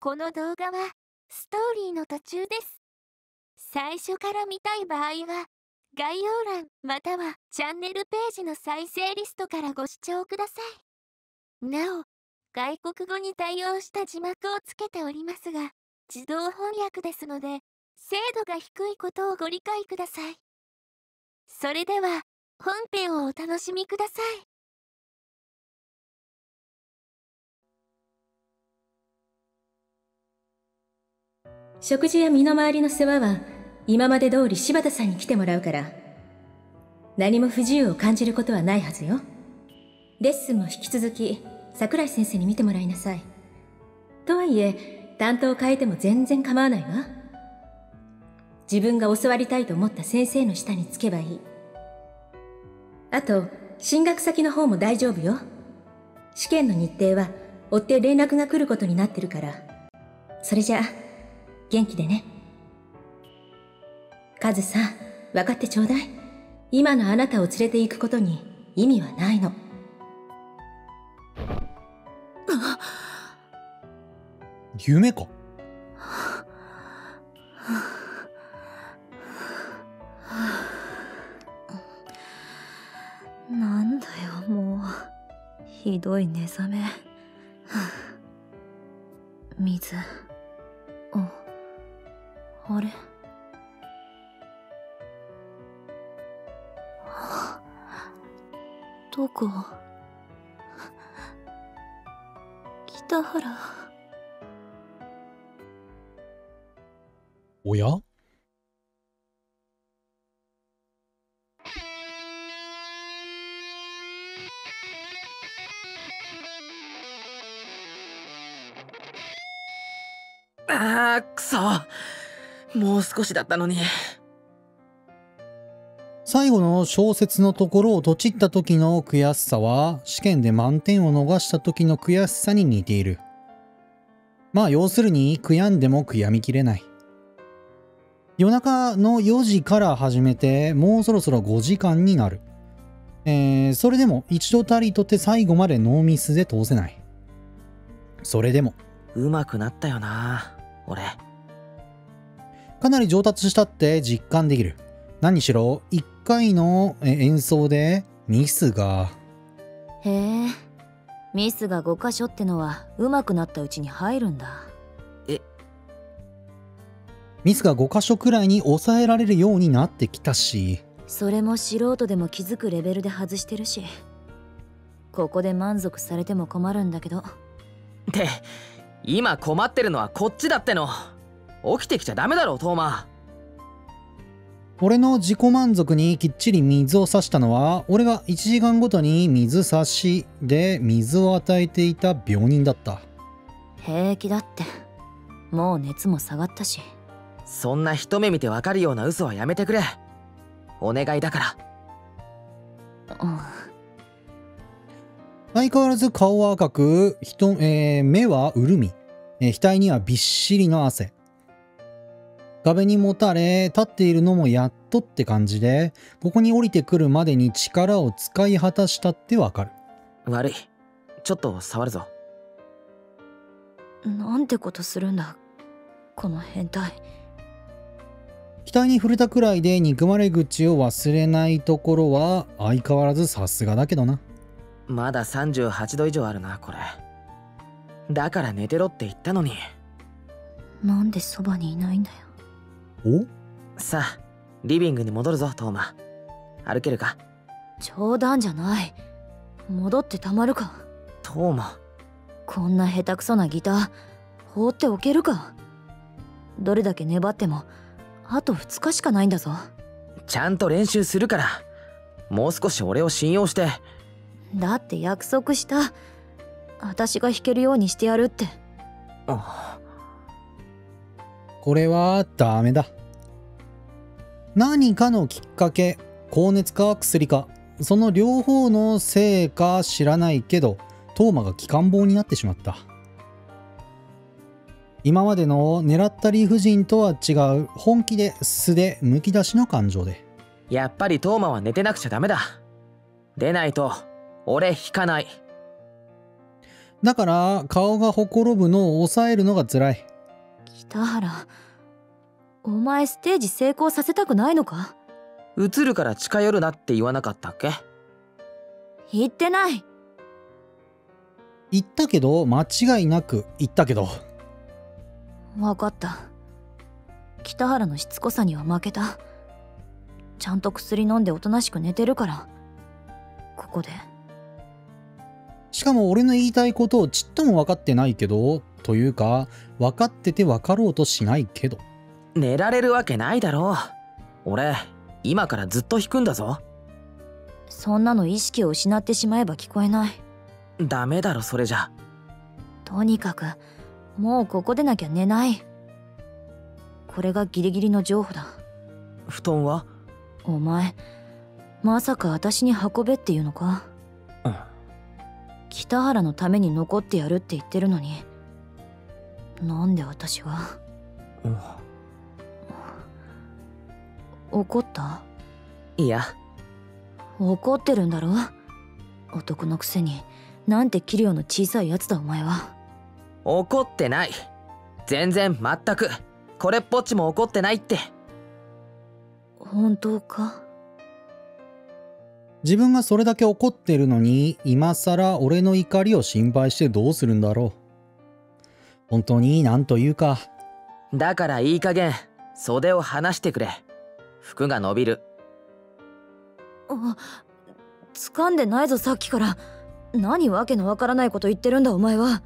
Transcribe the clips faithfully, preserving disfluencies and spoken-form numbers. この動画はストーリーの途中です。最初から見たい場合は概要欄またはチャンネルページの再生リストからご視聴ください。なお、外国語に対応した字幕をつけておりますが、自動翻訳ですので、精度が低いことをご理解ください。それでは、本編をお楽しみください。食事や身の回りの世話は、今まで通り柴田さんに来てもらうから、何も不自由を感じることはないはずよ。レッスンも引き続き、桜井先生に見てもらいなさい。とはいえ、担当を変えても全然構わないわ。自分が教わりたいと思った先生の下につけばいい。あと、進学先の方も大丈夫よ。試験の日程は追って連絡が来ることになってるから。それじゃあ、元気でね。カズさん、分かってちょうだい。今のあなたを連れて行くことに意味はないの。夢か。なんだよもう、ひどい寝覚め。水。あ、あれ。どこ？北原。おや？ああ、くそ。もう少しだったのに。最後の小説のところをとちった時の悔しさは、試験で満点を逃した時の悔しさに似ている。まあ要するに、悔やんでも悔やみきれない。夜中のよじから始めて、もうそろそろごじかんになる。えー、それでも一度たりとて最後までノーミスで通せない。それでも。うまくなったよな、俺。かなり上達したって実感できる。何しろ、一回の演奏でミスが。へえ、ミスがご箇所ってのは上手くなったうちに入るんだ。え、ミスがご箇所くらいに抑えられるようになってきたし、それも素人でも気づくレベルで外してるし、ここで満足されても困るんだけど。で、今困ってるのはこっちだっての。起きてきちゃダメだろ、トーマ。俺の自己満足にきっちり水を差したのは、俺がいちじかんごとに水差しで水を与えていた病人だった。平気だって、もう熱も下がったし。そんな一目見てわかるような嘘はやめてくれ、お願いだから。うん、相変わらず顔は赤く、ひと、えー、目は潤み、えー、額にはびっしりの汗。壁にもたれ、立っているのもやっとって感じで、ここに降りてくるまでに力を使い果たしたってわかる。悪い。ちょっと触るぞ。なんてことするんだ、この変態。額に触れたくらいで憎まれ口を忘れないところは、相変わらずさすがだけどな。まださんじゅうはちど以上あるな、これ。だから寝てろって言ったのに。なんでそばにいないんだよ。お？さあ、リビングに戻るぞ、トーマ。歩けるか？冗談じゃない。戻ってたまるか。トーマ。こんな下手くそなギター、放っておけるか。どれだけ粘っても、あとふつかしかないんだぞ。ちゃんと練習するから。もう少し俺を信用して。だって約束した。私が弾けるようにしてやるって。ああ。これはダメだ。何かのきっかけ、高熱か薬か、その両方のせいか知らないけど、トーマが気管棒になってしまった。今までの狙った理不尽とは違う、本気で素でむき出しの感情で。やっぱりトーマは寝てなくちゃダメだ。でないと俺引かない。だから顔がほころぶのを抑えるのが辛い。北原、お前ステージ成功させたくないのか？映るから近寄るなって言わなかったっけ？言ってない。言ったけど、間違いなく言ったけど。分かった。北原のしつこさには負けた。ちゃんと薬飲んでおとなしく寝てるから、ここで。しかも俺の言いたいことをちっとも分かってないけど、というか分かってて分かろうとしないけど。寝られるわけないだろう。俺今からずっと弾くんだぞ。そんなの意識を失ってしまえば聞こえない。ダメだろそれじゃ。とにかくもうここでなきゃ寝ない。これがギリギリの譲歩だ。布団は？お前まさか私に運べっていうのか？うん。北原のために残ってやるって言ってるのに、なんで私は？うん、怒った？いや怒ってるんだろ。男のくせになんて器量の小さいやつだお前は。怒ってない。全然全くこれっぽっちも怒ってないって。本当か？自分がそれだけ怒ってるのに今更俺の怒りを心配してどうするんだろう。本当になんというか。だからいい加減袖を離してくれ。服が伸びる。あ、掴んでないぞさっきから。何わけのわからないこと言ってるんだお前は。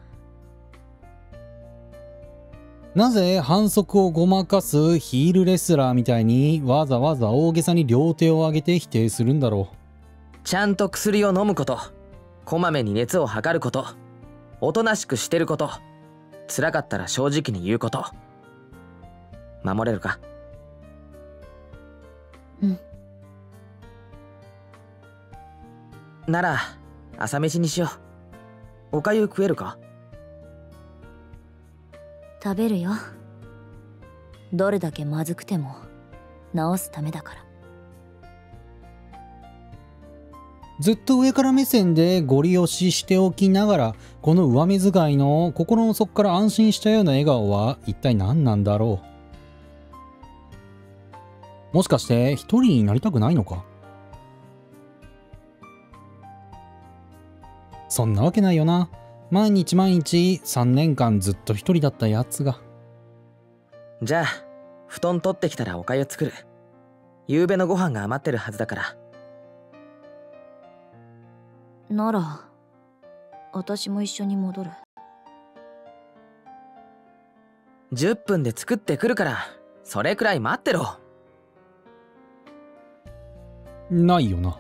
なぜ反則をごまかすヒールレスラーみたいにわざわざ大げさに両手を上げて否定するんだろう。ちゃんと薬を飲むこと、こまめに熱を測ること、おとなしくしてること、辛かったら正直に言うこと。守れるか？うん。なら朝飯にしよう。おかゆ食えるか？食べるよ。どれだけまずくても治すためだから。ずっと上から目線でゴリ押ししておきながら、この上目遣いの心の底から安心したような笑顔は一体何なんだろう。もしかして一人になりたくないのか？そんなわけないよな。毎日毎日さんねんかんずっと一人だったやつが。じゃあ布団取ってきたらおかゆ作る。夕べのご飯が余ってるはずだから。なら私も一緒に戻る。じゅっぷんで作ってくるから、それくらい待ってろ。ないよな。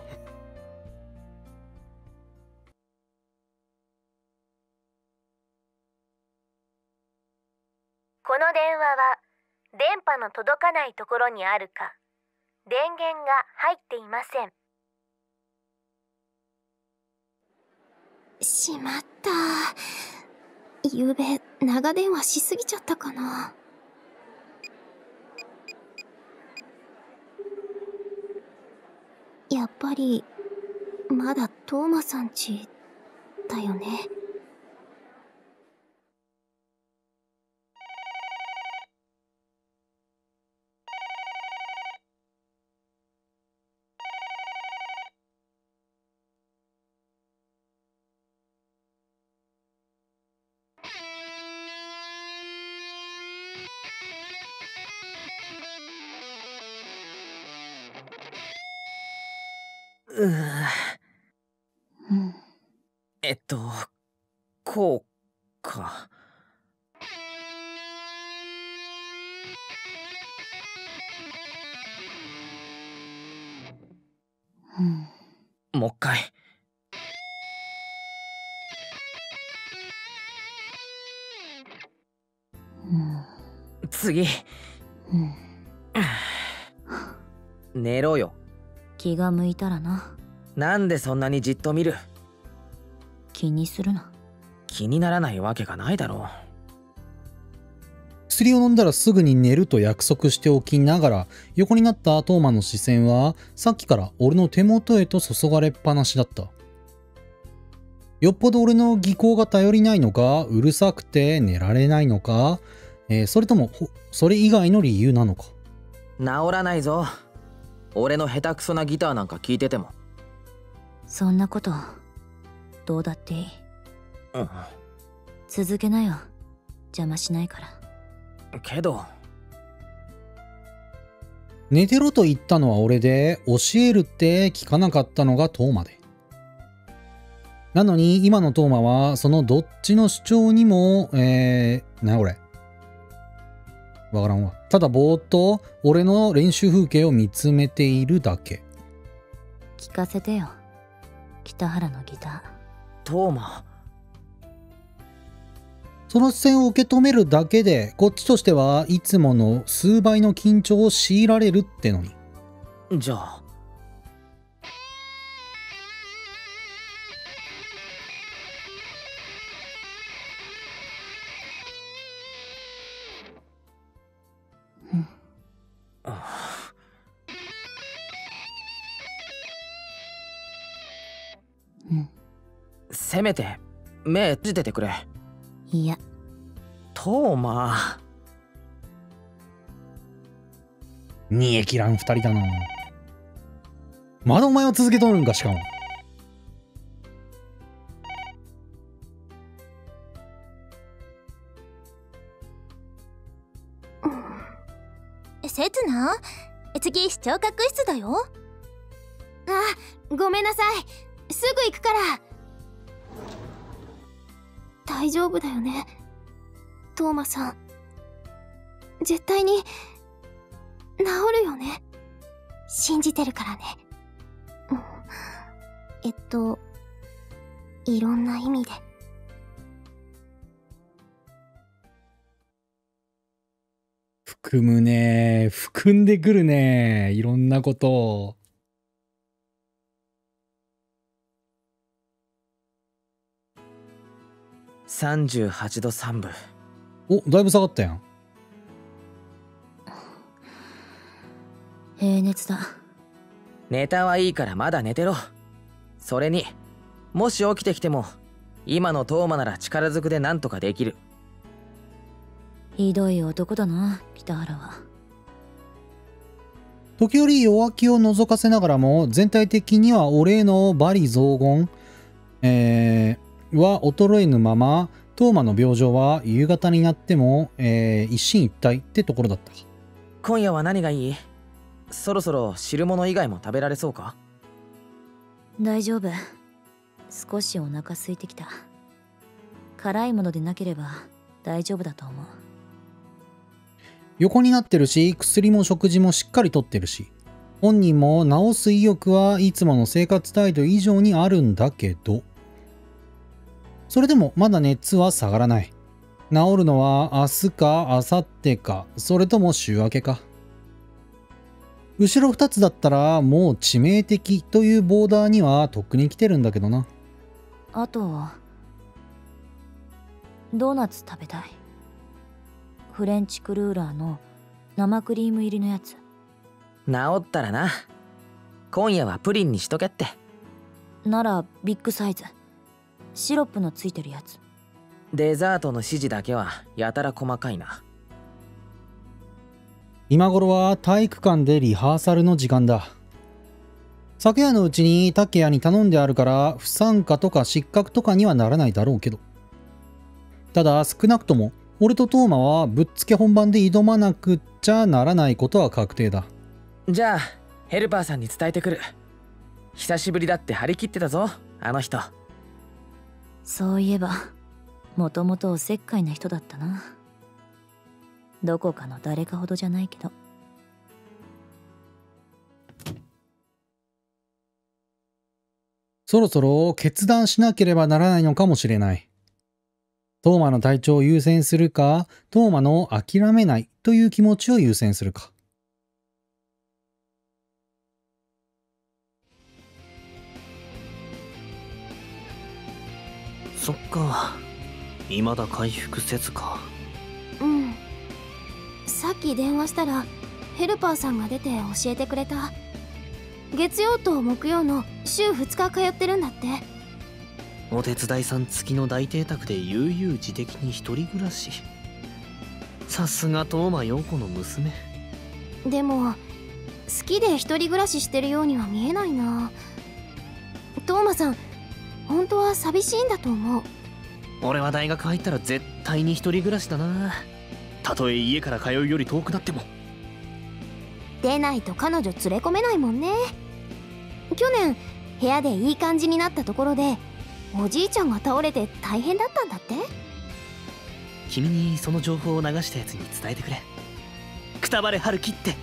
この電話は電波の届かないところにあるか、電源が入っていません。しまった。ゆうべ長電話しすぎちゃったかな。やっぱりまだトーマさんちだよね。ううん、えっとこうか。うん、もう一回。うん、次、うん、寝ろよ。気が向いたらな。なんでそんなにじっと見る？気にするな。気にならないわけがないだろう。薬を飲んだらすぐに寝ると約束しておきながら、横になったトーマの視線はさっきから俺の手元へと注がれっぱなしだった。よっぽど俺の技巧が頼りないのか、うるさくて寝られないのか、えー、それともそれ以外の理由なのか。治らないぞ、俺の下手くそなギターなんか聴いてても。そんなことどうだっていい。ああ、続けなよ、邪魔しないから。けど寝てろと言ったのは俺で、教えるって聞かなかったのがトーマで。なのに今のトーマはそのどっちの主張にも、えー、な、俺わからんわ。ただぼーっと俺の練習風景を見つめているだけ。聞かせてよ、北原のギター。トーマ、その視線を受け止めるだけでこっちとしてはいつもの数倍の緊張を強いられるってのに。じゃあせめて目閉じててくれ。いや、トーマ、煮え切らんふたりだな。まだお前を続けとるんか、しかも。せつな、次視聴覚室だよ。あ、ごめんなさい、すぐ行くから。大丈夫だよね、トーマさん。絶対に治るよね。信じてるからね。うん、えっと、いろんな意味で。含むね、含んでくるね、いろんなことを。さんじゅうはちどさんぶ。お、だいぶ下がったやん。平熱だ。ネタはいいからまだ寝てろ。それにもし起きてきても今のトーマなら力ずくでなんとかできる。ひどい男だな、北原は。時折弱気を覗かせながらも全体的には俺への罵詈雑言、えーは衰えぬまま、トーマの病状は夕方になっても、えー、一進一退ってところだった。今夜は何がいい？そろそろ汁物以外も食べられそうか？大丈夫、少しお腹空いてきた。辛いものでなければ大丈夫だと思う。横になってるし、薬も食事もしっかりとってるし、本人も治す意欲はいつもの生活態度以上にあるんだけど、それでもまだ熱は下がらない。治るのは明日か明後日か、それとも週明けか。後ろふたつだったらもう致命的というボーダーにはとっくに来てるんだけどな。あとドーナツ食べたい。フレンチクルーラーの生クリーム入りのやつ。治ったらな。今夜はプリンにしとけって。ならビッグサイズ、シロップのついてるやつ。デザートの指示だけはやたら細かいな。今頃は体育館でリハーサルの時間だ。昨夜のうちに竹谷に頼んであるから不参加とか失格とかにはならないだろうけど、ただ少なくとも俺とトーマはぶっつけ本番で挑まなくっちゃならないことは確定だ。じゃあヘルパーさんに伝えてくる。久しぶりだって張り切ってたぞ、あの人。そういえばもともとおせっかいな人だったな。どこかの誰かほどじゃないけど。そろそろ決断しなければならないのかもしれない。トーマの体調を優先するか、トーマの諦めないという気持ちを優先するか。そっか、未だ回復せずか。うん、さっき電話したらヘルパーさんが出て教えてくれた。月曜と木曜の週ふつか通ってるんだって。お手伝いさん付きの大邸宅で悠々自適に一人暮らし。さすが当麻陽子の娘。でも好きで一人暮らししてるようには見えないな。当麻さん本当は寂しいんだと思う。俺は大学入ったら絶対に一人暮らしだな。たとえ家から通うより遠くなっても。出ないと彼女連れ込めないもんね。去年部屋でいい感じになったところでおじいちゃんが倒れて大変だったんだって。君にその情報を流したやつに伝えてくれ。くたばれ春樹って。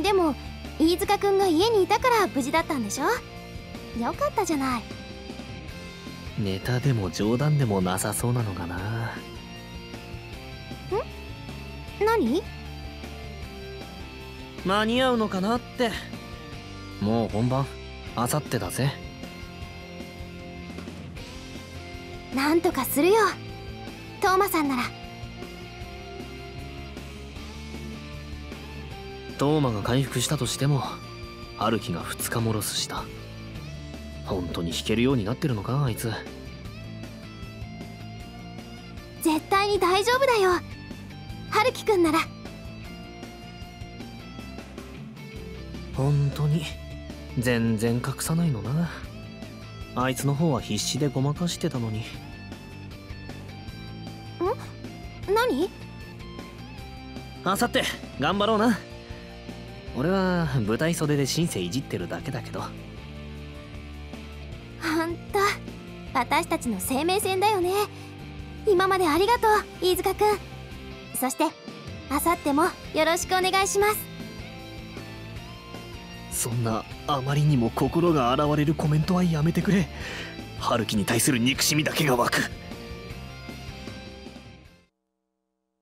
でも飯塚君が家にいたから無事だったんでしょ。よかったじゃない。ネタでも冗談でもなさそうなのかな。ん？何？間に合うのかなって。もう本番あさってだぜ。なんとかするよトーマさんなら。トーマが回復したとしても春樹がふつかもロスした。本当に弾けるようになってるのかあいつ。絶対に大丈夫だよ春樹くんなら。本当に全然隠さないのな。あいつの方は必死でごまかしてたのに。ん？何？あさって頑張ろうな。俺は舞台袖でシンセいじってるだけだけど。ほんと私たちの生命線だよね。今までありがとう飯塚くん。そしてあさってもよろしくお願いします。そんなあまりにも心が洗われるコメントはやめてくれ。春樹に対する憎しみだけが湧く。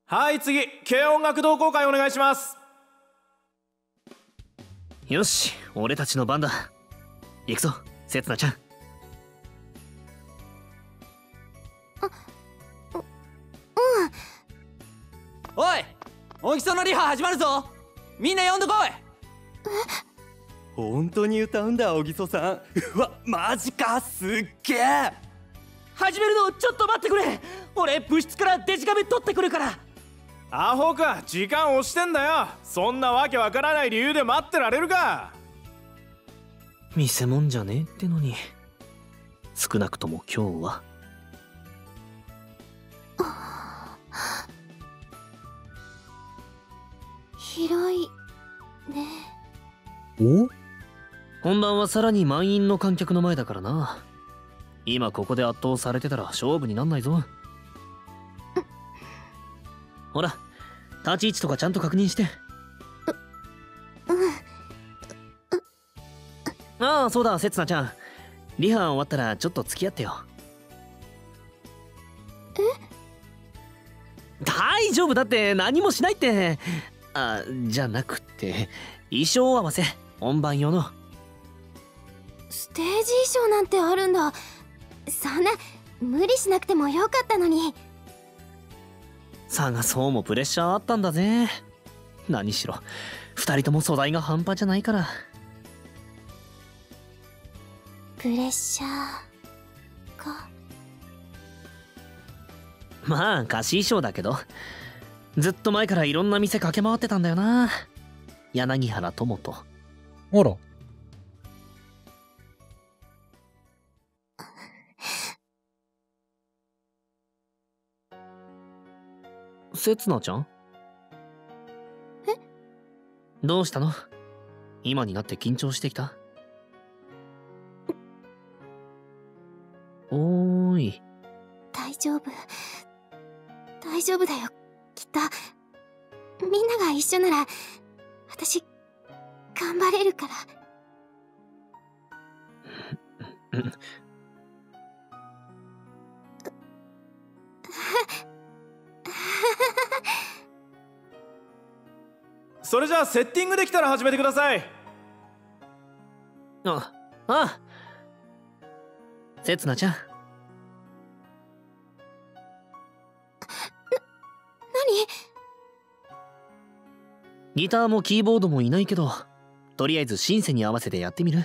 はい、次軽音楽同好会お願いします。よし俺たちの番だ。行くぞせつなちゃん。あううんおいおきそのリハ始まるぞ。みんな呼んでこい。え本当に歌うんだ小木曽さん。うわマジかすっげえ。始めるのちょっと待ってくれ。俺部室からデジカメ取ってくるから。アホか時間押してんだよ。そんなわけわからない理由で待ってられるか。見せもんじゃねえってのに。少なくとも今日は。広いね。お本番はさらに満員の観客の前だからな。今ここで圧倒されてたら勝負になんないぞ。ほら立ち位置とかちゃんと確認して。ああそうだせつなちゃん、リハ終わったらちょっと付き合ってよ。え大丈夫だって何もしないって。あじゃなくて衣装合わせ本番用の。ステージ衣装なんてあるんだ。そんな無理しなくてもよかったのに。探そうもプレッシャーあったんだぜ。何しろふたりとも素材が半端じゃないから。プレッシャーか。まあ貸し衣装だけどずっと前からいろんな店駆け回ってたんだよな柳原智人。あらせつなちゃん？え？どうしたの？今になって緊張してきた？おーい。大丈夫。大丈夫だよ、きっと。みんなが一緒なら、私、頑張れるから。それじゃあセッティングできたら始めてください。ああせつなちゃん。な何？ギターもキーボードもいないけどとりあえずシンセに合わせてやってみる？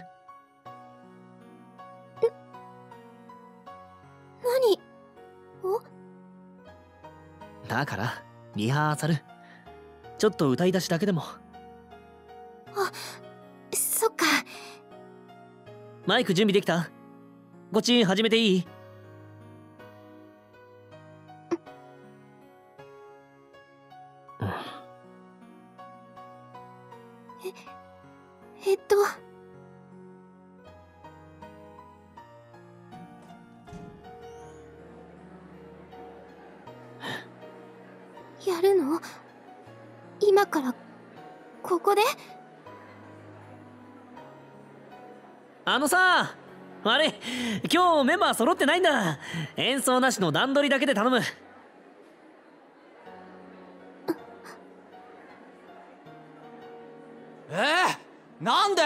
だからリハーサルちょっと歌い出しだけでも。あ、そっか。マイク準備できた？こっち始めていい？えっとやるの？今からここで？あのさ、あれ、今日メンバー揃ってないんだ。演奏なしの段取りだけで頼む。えーなんで？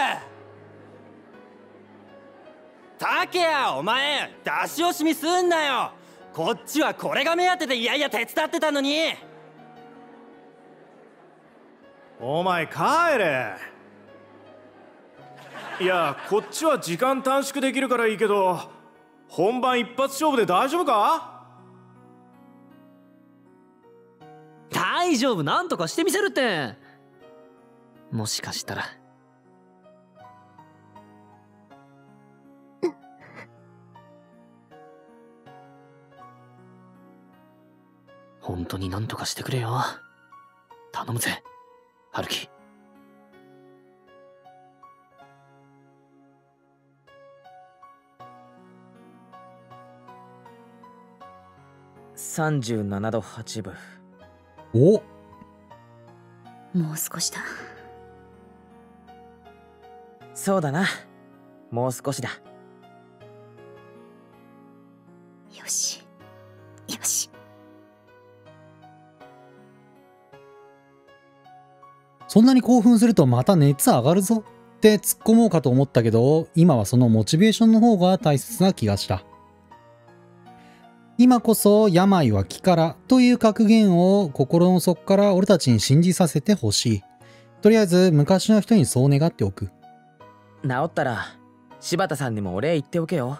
竹谷、お前出し惜しみすんなよ。こっちはこれが目当てでいやいや手伝ってたのに。お前帰れ。いや、こっちは時間短縮できるからいいけど、本番一発勝負で大丈夫か？大丈夫、なんとかしてみせるって。もしかしたら本当になんとかしてくれよ。頼むぜ、ハルキ。さんじゅうななどはちぶ。お、もう少しだ。そうだな、もう少しだ。よしよし。そんなに興奮するとまた熱上がるぞって突っ込もうかと思ったけど、今はそのモチベーションの方が大切な気がした。今こそ病は気からという格言を心の底から俺たちに信じさせてほしい。とりあえず昔の人にそう願っておく。治ったら柴田さんにもお礼言っておけよ。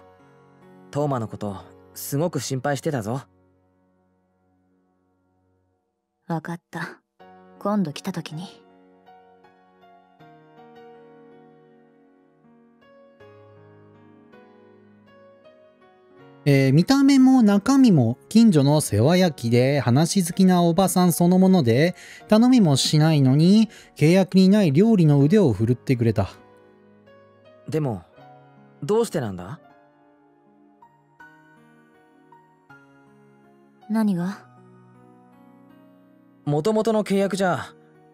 トーマのことすごく心配してたぞ。分かった。今度来た時に。えー、見た目も中身も近所の世話焼きで話好きなおばさんそのもので、頼みもしないのに契約にない料理の腕を振るってくれた。でもどうしてなんだ？何が？もともとの契約じゃ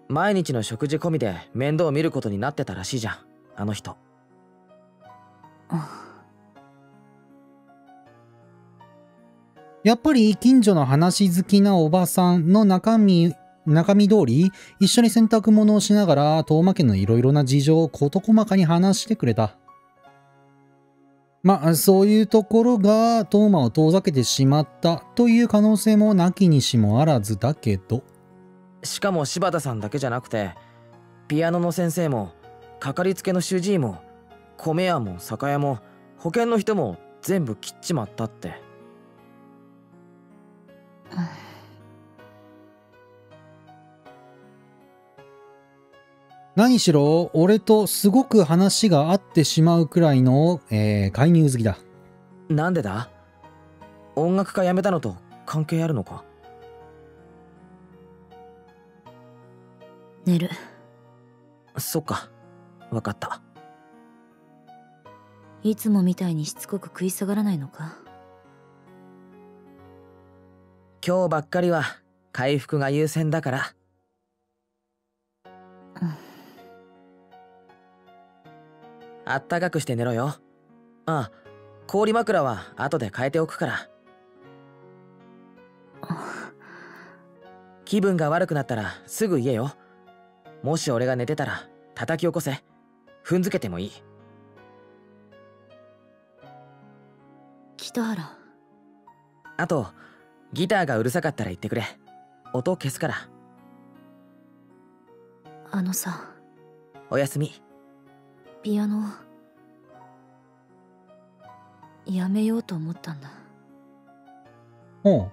毎日の食事込みで面倒を見ることになってたらしいじゃん、あの人。あ、やっぱり近所の話好きなおばさんの中身、中身通り一緒に洗濯物をしながら遠間家のいろいろな事情を事細かに話してくれた。まあそういうところが遠間を遠ざけてしまったという可能性もなきにしもあらずだけど、しかも柴田さんだけじゃなくてピアノの先生もかかりつけの主治医も米屋も酒屋も保険の人も全部切っちまったって。何しろ俺とすごく話が合ってしまうくらいの、えー、介入好きだ。なんでだ？音楽家辞めたのと関係あるのか？寝る。そっか、分かった。いつもみたいにしつこく食い下がらないのか？今日ばっかりは回復が優先だから。あったかくして寝ろよ。ああ、氷枕は後で変えておくから。気分が悪くなったらすぐ言えよ。もし俺が寝てたら叩き起こせ。踏んづけてもいい。北原。あと、ギターがうるさかったら言ってくれ。音を消すから。あのさ、おやすみ。ピアノやめようと思ったんだ。おう。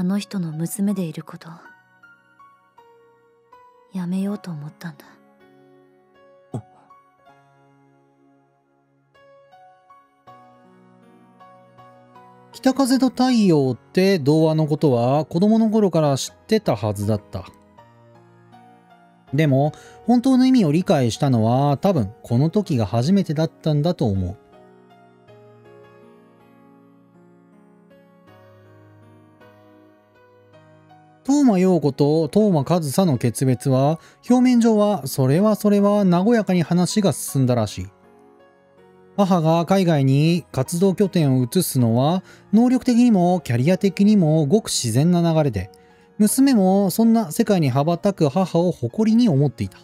あの人の娘でいることやめようと思ったんだ。北風と太陽って童話のことは子供の頃から知ってたはずだった。でも本当の意味を理解したのは多分この時が初めてだったんだと思う。當真陽子と當真和沙の決別は表面上はそれはそれは和やかに話が進んだらしい。母が海外に活動拠点を移すのは能力的にもキャリア的にもごく自然な流れで、娘もそんな世界に羽ばたく母を誇りに思っていた。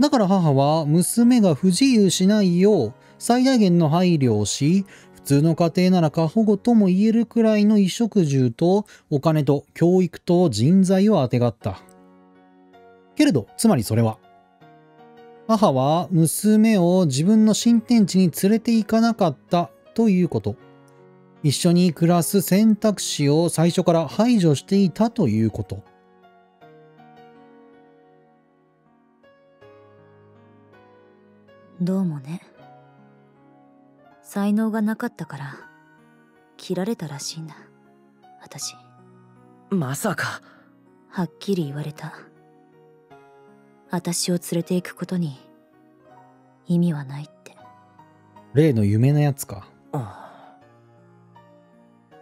だから母は娘が不自由しないよう最大限の配慮をし、普通の家庭なら過保護とも言えるくらいの衣食住とお金と教育と人材をあてがった。けれどつまりそれは、母は娘を自分の新天地に連れて行かなかったということ。一緒に暮らす選択肢を最初から排除していたということ。どうもね。才能がなかったから切られたらしいんだ、私。まさか。はっきり言われた。私を連れて行くことに意味はないって。例の夢のやつか。ああ。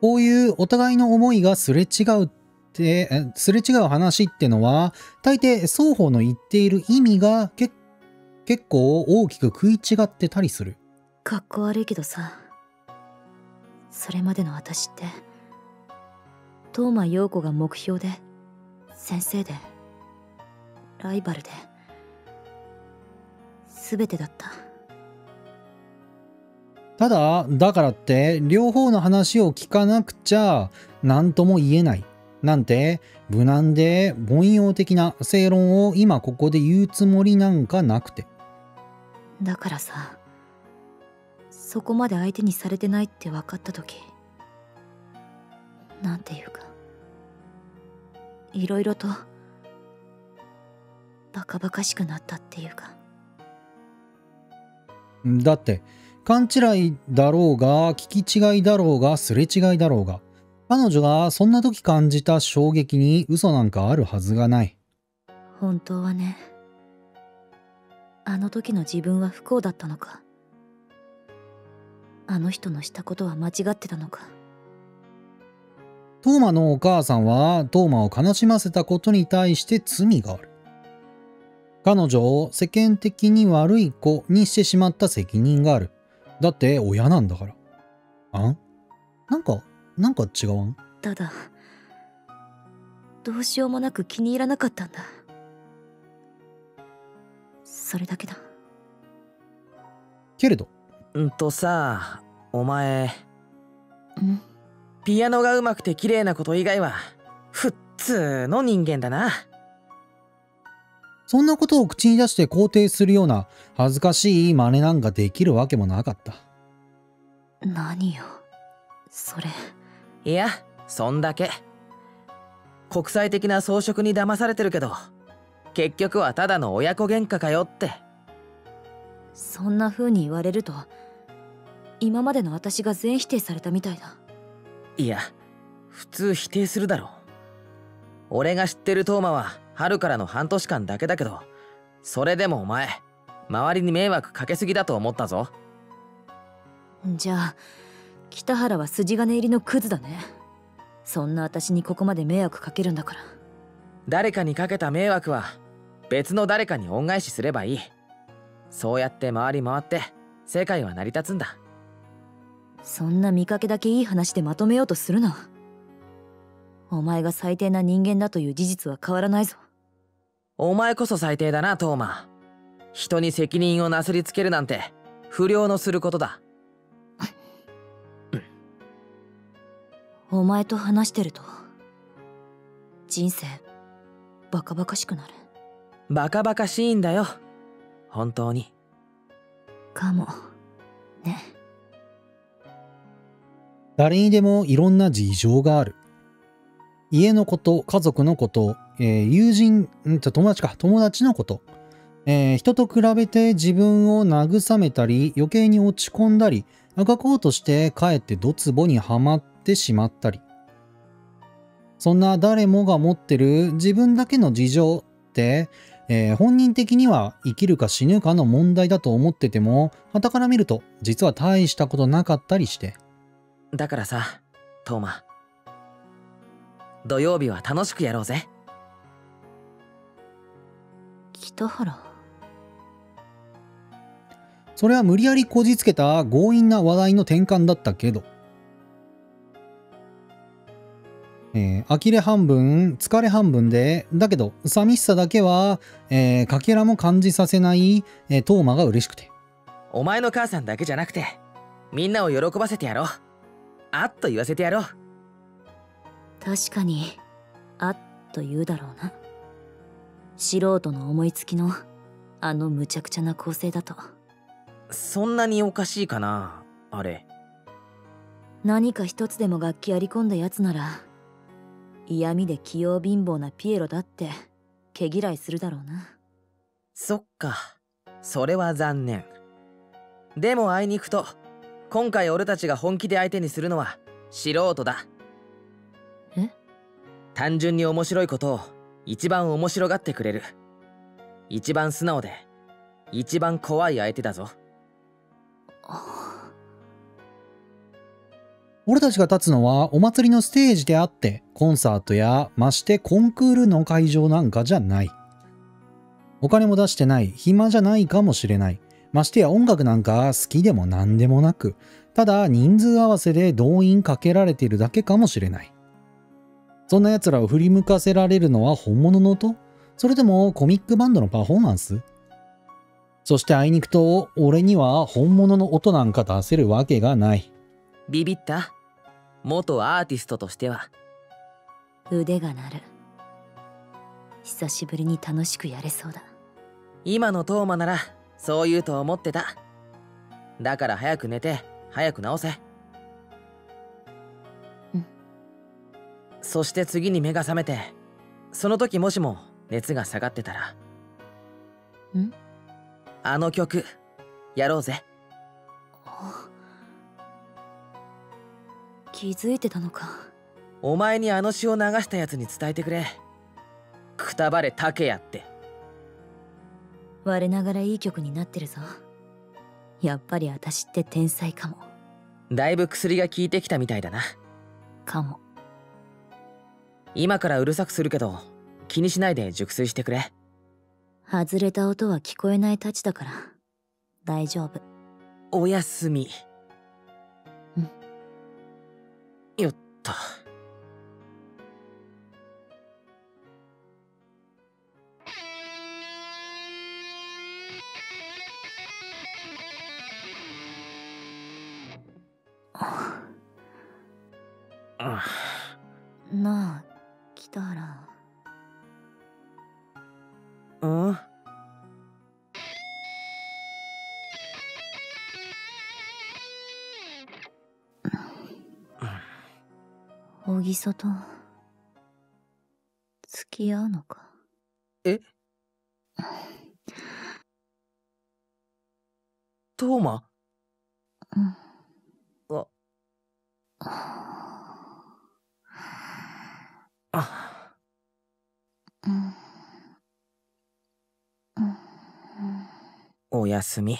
こういうお互いの思いがすれ違うって、すれ違う話ってのは、大抵双方の言っている意味がけ結構大きく食い違ってたりする。かっこ悪いけどさ、それまでの私って、當真陽子が目標で、先生で、ライバルで全てだった。ただだからって両方の話を聞かなくちゃ何とも言えないなんて無難で凡庸的な正論を今ここで言うつもりなんかなくて。だからさ、そこまで相手にされてないって分かった時、なんていうかいろいろとバカバカしくなったっていうか。だって勘違いだろうが聞き違いだろうがすれ違いだろうが、彼女がそんな時感じた衝撃に嘘なんかあるはずがない。本当はね、あの時の自分は不幸だったのか、あの人のしたことは間違ってたのか。當真のお母さんは當真を悲しませたことに対して罪がある。彼女を世間的に悪い子にしてしまった責任がある。だって親なんだから。あん？なんか、なんか違わん？ただ、どうしようもなく気に入らなかったんだ。それだけだ。けれど。うんとさ、お前。ん？ピアノがうまくて綺麗なこと以外は、普通の人間だな。そんなことを口に出して肯定するような恥ずかしい真似なんかできるわけもなかった。何よ、それ。いや、そんだけ。国際的な装飾に騙されてるけど、結局はただの親子喧嘩かよって。そんな風に言われると、今までの私が全否定されたみたいだ。いや、普通否定するだろう。俺が知ってる當真は、春からの半年間だけだけど、それでもお前周りに迷惑かけすぎだと思ったぞ。じゃあ北原は筋金入りのクズだね。そんな私にここまで迷惑かけるんだから。誰かにかけた迷惑は別の誰かに恩返しすればいい。そうやって回り回って世界は成り立つんだ。そんな見かけだけいい話でまとめようとするな。お前が最低な人間だという事実は変わらないぞ。お前こそ最低だな、當真。人に責任をなすりつけるなんて不良のすることだ。お前と話してると人生バカバカしくなる。バカバカしいんだよ、本当に。かもね。誰にでもいろんな事情がある。家のこと、家族のこと、えー、友人、んと友達か、友達のこと、えー、人と比べて自分を慰めたり、余計に落ち込んだり、あがこうとしてかえってドツボにはまってしまったり。そんな誰もが持ってる自分だけの事情って、えー、本人的には生きるか死ぬかの問題だと思ってても、傍から見ると実は大したことなかったりして。だからさ、トーマ。土曜日は楽しくやろうぜ。北原。それは無理やりこじつけた強引な話題の転換だったけど、えー、呆れ半分疲れ半分でだけど寂しさだけは、えー、かけらも感じさせない、えー、トーマが嬉しくて、お前の母さんだけじゃなくてみんなを喜ばせてやろう、あっと言わせてやろう。確かにあっと言うだろうな、素人の思いつきのあのむちゃくちゃな構成だと。そんなにおかしいかなあれ。何か一つでも楽器やり込んだやつなら嫌味で器用貧乏なピエロだって毛嫌いするだろうな。そっか、それは残念。でもあいにくと今回俺たちが本気で相手にするのは素人だ。え？単純に面白いことを一番面白がってくれる、一番素直で一番怖い相手だぞ。俺たちが立つのはお祭りのステージであって、コンサートやましてコンクールの会場なんかじゃない。お金も出してない、暇じゃないかもしれない、ましてや音楽なんか好きでも何でもなく、ただ人数合わせで動員かけられているだけかもしれない。そんな奴らを振り向かせられるのは本物の音、それともコミックバンドのパフォーマンス。そしてあいにくと俺には本物の音なんか出せるわけがない。ビビった？元アーティストとしては腕が鳴る。久しぶりに楽しくやれそうだ。今のトーマならそう言うと思ってた。だから早く寝て早く治せ。うん。そして次に目が覚めて、その時もしも熱が下がってたら、ん？あの曲やろうぜ。気づいてたのか。お前にあの詩を流したやつに伝えてくれ。くたばれ竹谷って。我ながらいい曲になってるぞ。やっぱり私って天才かも。だいぶ薬が効いてきたみたいだな。かも。今からうるさくするけど気にしないで熟睡してくれ。外れた音は聞こえないたちだから大丈夫。おやすみ。うん。よっと。なあ、北原。うん。小木曽と付き合うのか。え？トーマ？うん。あ。あ。うん。おやすみ。